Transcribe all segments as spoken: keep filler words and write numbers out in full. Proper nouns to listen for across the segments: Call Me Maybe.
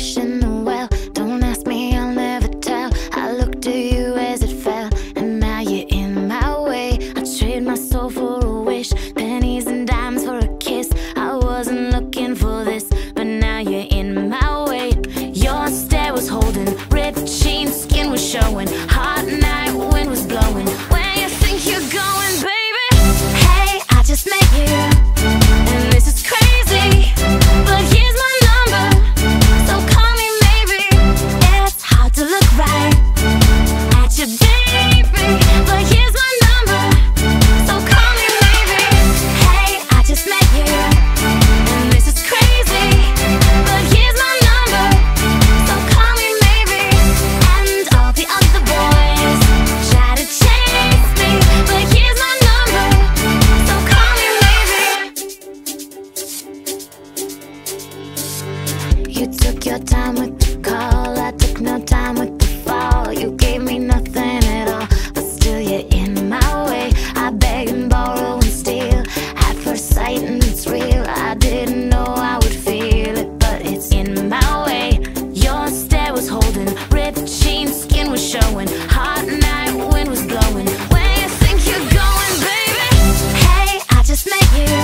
wishing well. Don't ask me, I'll never tell. I looked to you as it fell, and now you're in my way. I trade my soul for a wish, pennies and dimes for a kiss. I wasn't looking for this, but now you're in my way. Your stare was holding, ripped jeans, skin was showing. Hot night, wind was blowing. Where you think you're going, baby? Hey, I just met you. You took your time with the call, I took no time with the fall. You gave me nothing at all, but still you're in my way. I beg and borrow and steal at first sight, and it's real. I didn't know I would feel it, but it's in my way. Your stare was holding, ripped jeans, skin was showing. Hot night, wind was blowing. Where you think you're going, baby? Hey, I just met you.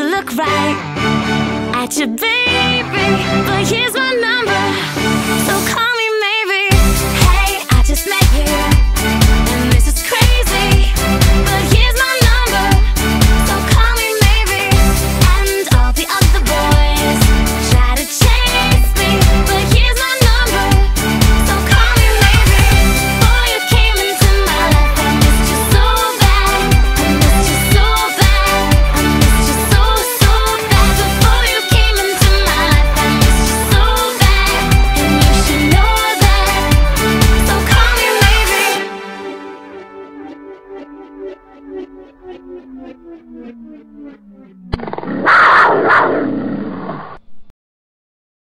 To look right at you, baby, but here's my number, so call.